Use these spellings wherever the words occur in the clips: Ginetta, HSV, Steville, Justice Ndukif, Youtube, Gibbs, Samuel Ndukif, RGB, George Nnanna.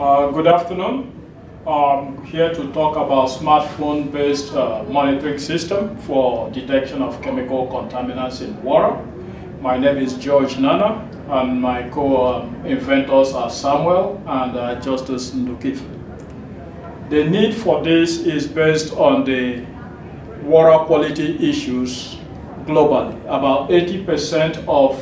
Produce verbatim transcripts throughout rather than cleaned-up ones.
Uh, good afternoon. I'm here to talk about smartphone-based uh, monitoring system for detection of chemical contaminants in water. My name is George Nnanna, and my co-inventors are Samuel and uh, Justice Ndukif. The need for this is based on the water quality issues globally. About eighty percent of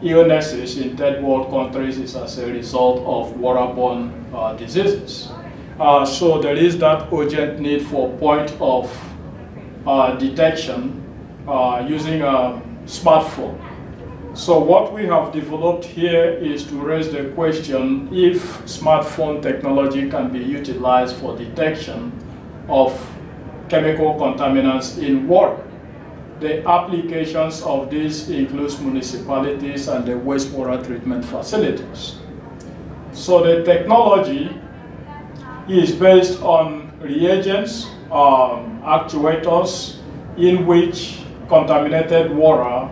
illnesses in third world countries is as a result of waterborne uh, diseases. Uh, so there is that urgent need for point of uh, detection uh, using a smartphone. So what we have developed here is to raise the question if smartphone technology can be utilized for detection of chemical contaminants in water. The applications of this includes municipalities and the wastewater treatment facilities. So the technology is based on reagents, um, actuators, in which contaminated water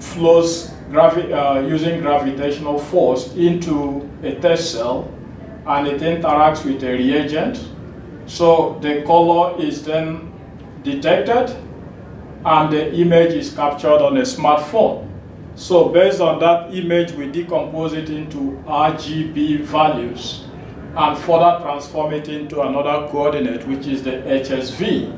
flows gravi uh, using gravitational force into a test cell, and it interacts with a reagent. So the color is then detected, and the image is captured on a smartphone. So based on that image, we decompose it into R G B values and further transform it into another coordinate, which is the H S V.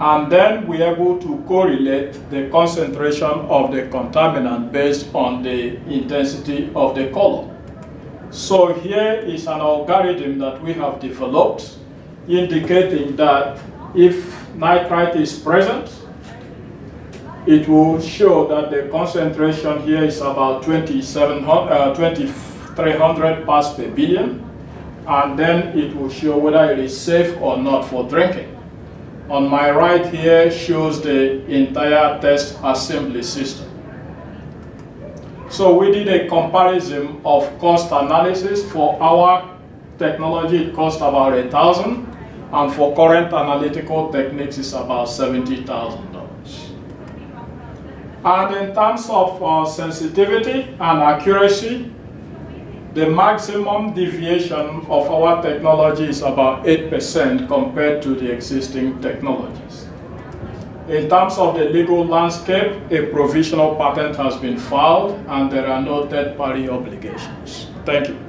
And then we're able to correlate the concentration of the contaminant based on the intensity of the color. So here is an algorithm that we have developed indicating that if nitrite is present, it will show that the concentration here is about twenty-three hundred parts per billion, and then it will show whether it is safe or not for drinking. On my right here shows the entire test assembly system. So we did a comparison of cost analysis. For our technology, it cost about a thousand, and for current analytical techniques, it's about seventy thousand dollars. And in terms of uh, sensitivity and accuracy, the maximum deviation of our technology is about eight percent compared to the existing technologies. In terms of the legal landscape, a provisional patent has been filed, and there are no third-party obligations. Thank you.